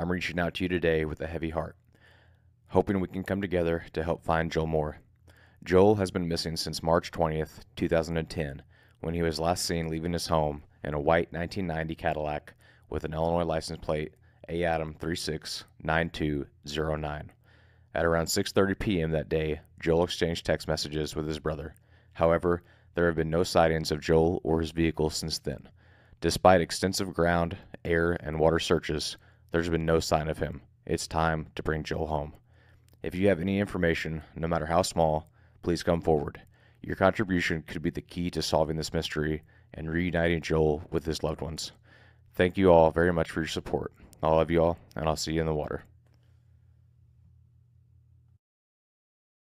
I'm reaching out to you today with a heavy heart, hoping we can come together to help find Joel Moore. Joel has been missing since March 20th, 2010, when he was last seen leaving his home in a white 1990 Cadillac with an Illinois license plate AAdam369209. At around 6:30 p.m. that day, Joel exchanged text messages with his brother. However, there have been no sightings of Joel or his vehicle since then. Despite extensive ground, air, and water searches, there's been no sign of him. It's time to bring Joel home. If you have any information, no matter how small, please come forward. Your contribution could be the key to solving this mystery and reuniting Joel with his loved ones. Thank you all very much for your support. I love you all, and I'll see you in the water.